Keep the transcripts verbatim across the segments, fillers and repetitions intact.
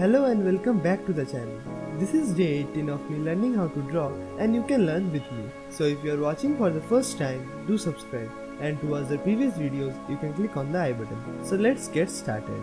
Hello and welcome back to the channel. This is day eighteen of me learning how to draw, and you can learn with me. So if you are watching for the first time, do subscribe, and to watch the previous videos you can click on the I button. So let's get started.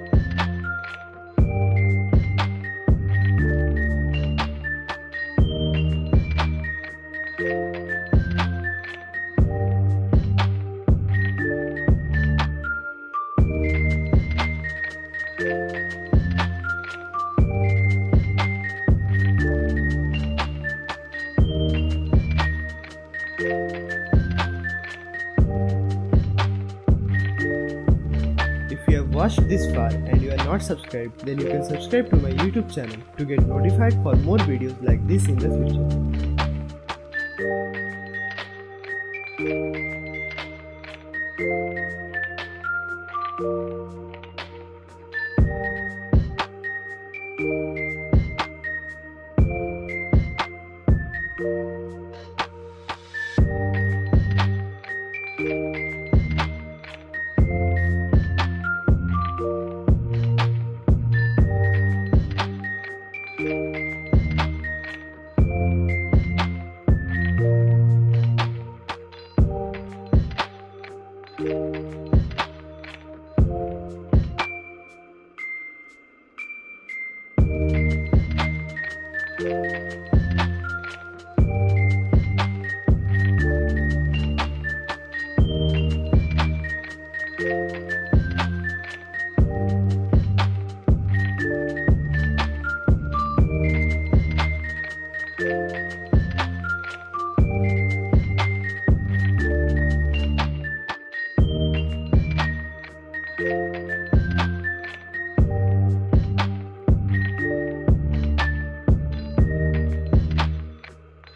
If you have watched this far and you are not subscribed, then you can subscribe to my YouTube channel to get notified for more videos like this in the future.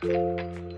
Thank you.